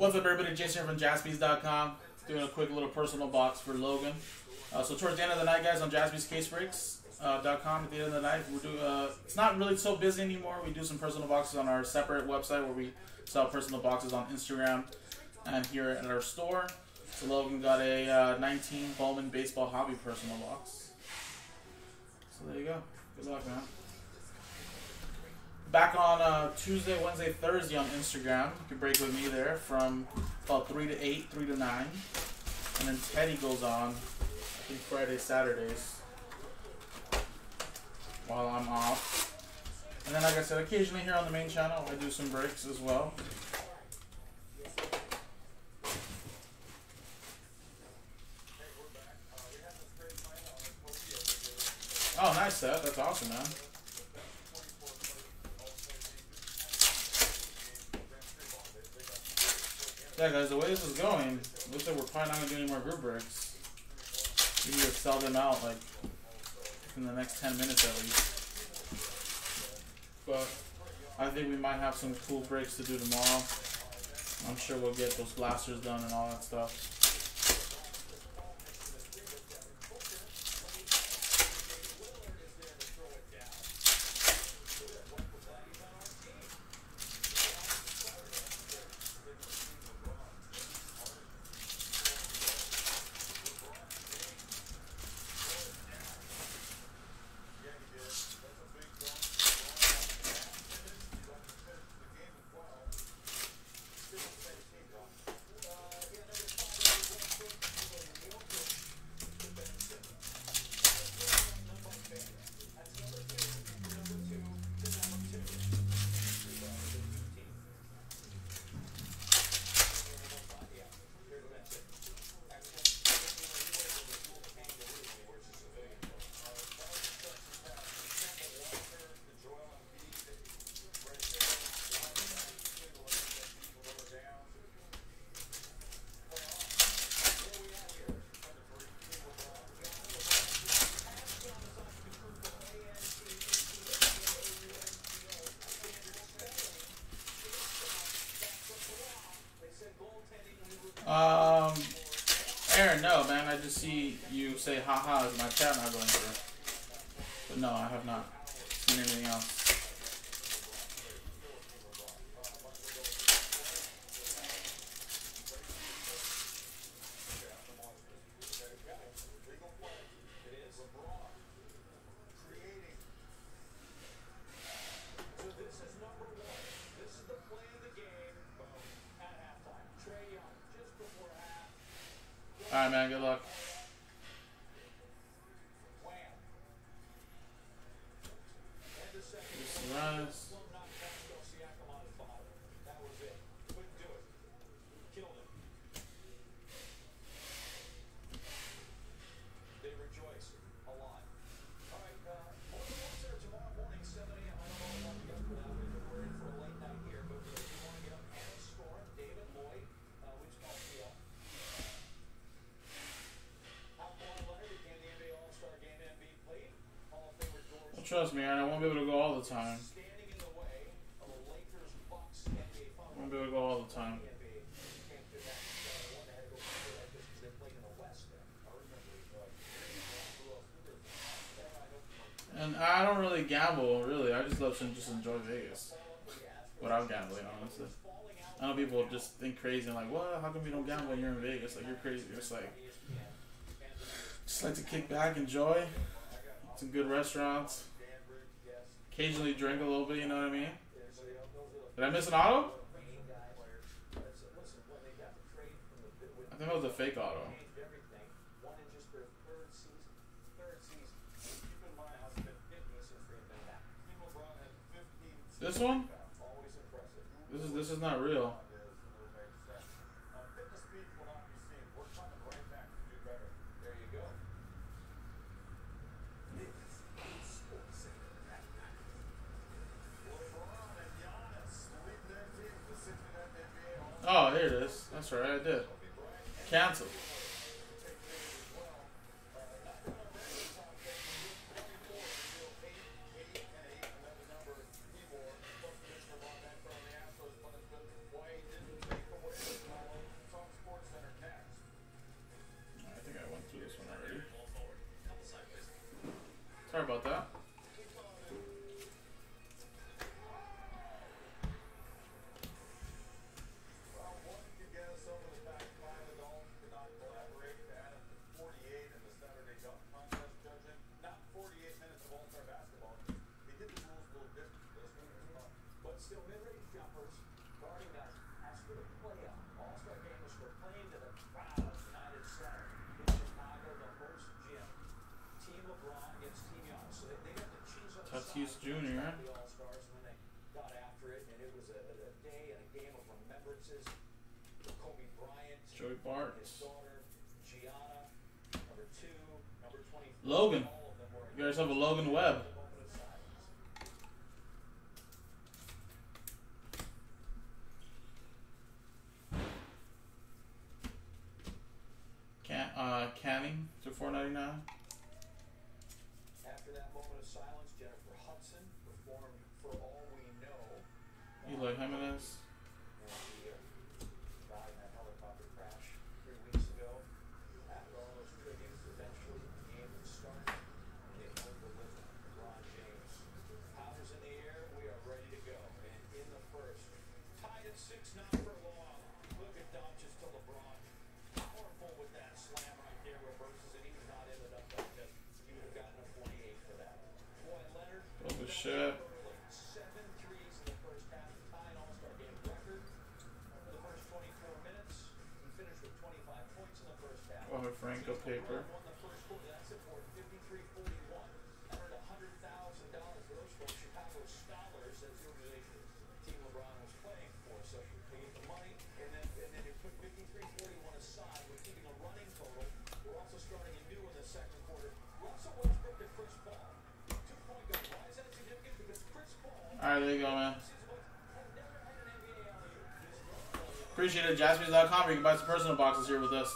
What's up, everybody? Jason here from jaspys.com. Doing a quick little personal box for Logan. So towards the end of the night, guys, on jaspyscasebreaks.com, at the end of the night, we do. It's not really so busy anymore. We do some personal boxes on our separate website where we sell personal boxes on Instagram and here at our store. So Logan got a 19 Bowman baseball hobby personal box. So there you go. Good luck, man. Back on Tuesday, Wednesday, Thursday on Instagram. You can break with me there from about 3 to 8, 3 to 9. And then Teddy goes on, I think, Friday, Saturdays while I'm off. And then, like I said, occasionally here on the main channel, I do some breaks as well. Oh, nice set. That's awesome, man. Yeah, guys, the way this is going, it looks like we're probably not going to do any more group breaks. We need to sell them out, like, in the next 10 minutes at least. But I think we might have some cool breaks to do tomorrow. I'm sure we'll get those blasters done and all that stuff. Aaron, no, man, I just see you say haha is my chat not going through. But no, I have not seen anything else. All right, man. Good luck. Trust me, Aaron, I won't be able to go all the time. I won't be able to go all the time. And I don't really gamble, really. I just love to just enjoy Vegas without gambling, honestly. I know people just think crazy and like, well, how come you don't gamble when you're in Vegas? Like, you're crazy. It's like, just like to kick back, enjoy some good restaurants. Occasionally drink a little bit, you know what I mean? Did I miss an auto? I think that was a fake auto. This one? This is not real. Oh, here it is. That's right, I did. Cancel. Tatis Jr. Got after it, and it was a day and a game of remembrances. Kobe Bryant, Joey Bart, his daughter Gianna, number 2, number 24. Logan, you guys have a Logan Webb. Canning to $4.99. After that moment of silence, Jennifer Hudson performed For All We Know. Eli Jimenez. Died in that helicopter crash 3 weeks ago. After all those tributes, eventually the game would start. And they would deliver LeBron James. Powers in the air, we are ready to go. And in the first, tied at 6, not for long. Look at Dodges to LeBron. Powerful with that slam right there, reverses it. He would not ended up like this. He would have gotten a 48 for that. Boy, Leonard. Oh, the shit. 7 threes in the first half, tie an all-star game record. Over the first 24 minutes, he finished with 25 points in the first half. Oh, a Franco paper. Won the first quarter. That's it for 53-41. Earned $100,000 for those folks. Chicago Scholars, that's the organization Team LeBron was playing for. So they get the money, and then they put 53-41 aside. We're keeping a running total. We're also starting a new in the second quarter. Russell Westbrook at first ball. All right, there you go, man. Appreciate it. jaspys.com. You can buy some personal boxes here with us.